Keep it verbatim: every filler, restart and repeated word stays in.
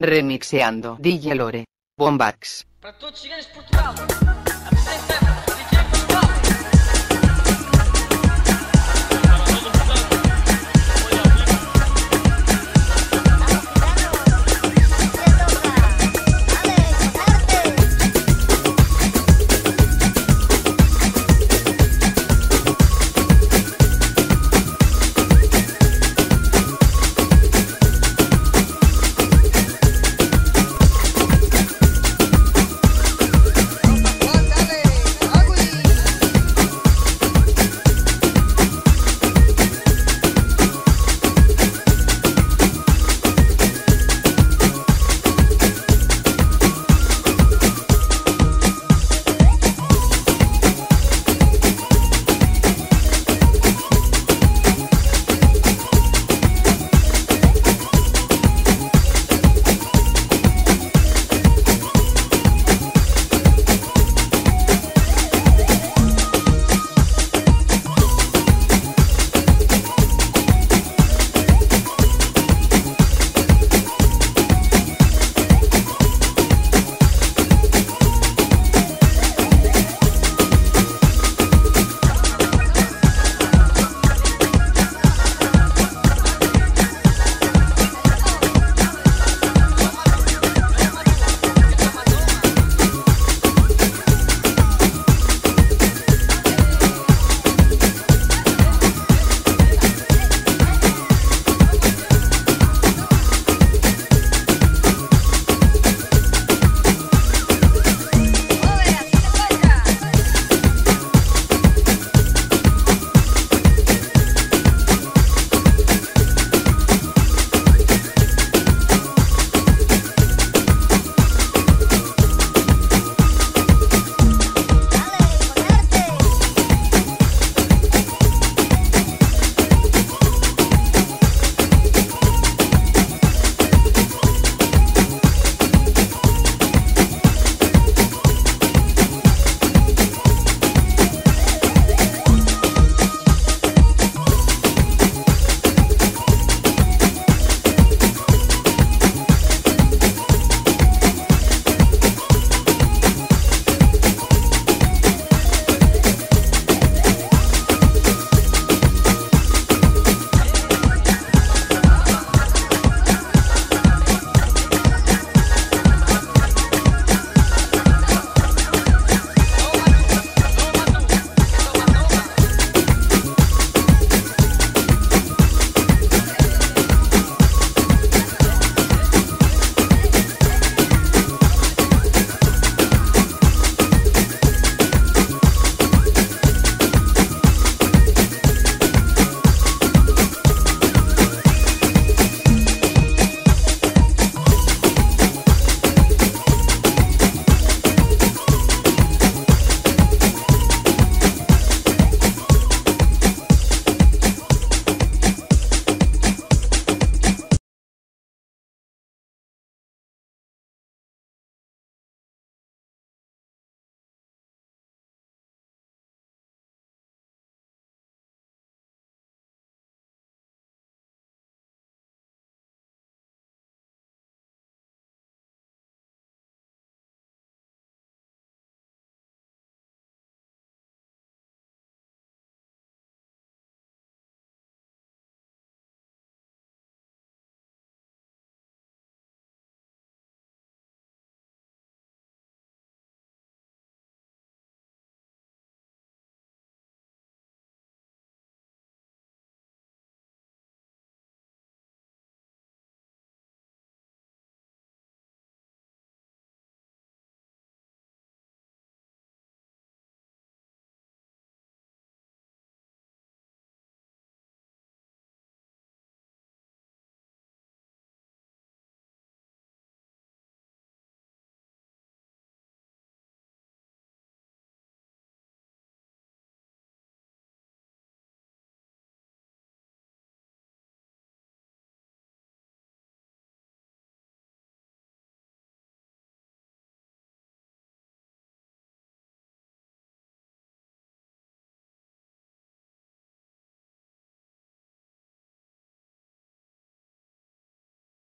Remixeando D J Lore Bombax. Para todos os ciganos de Portugal, apresenta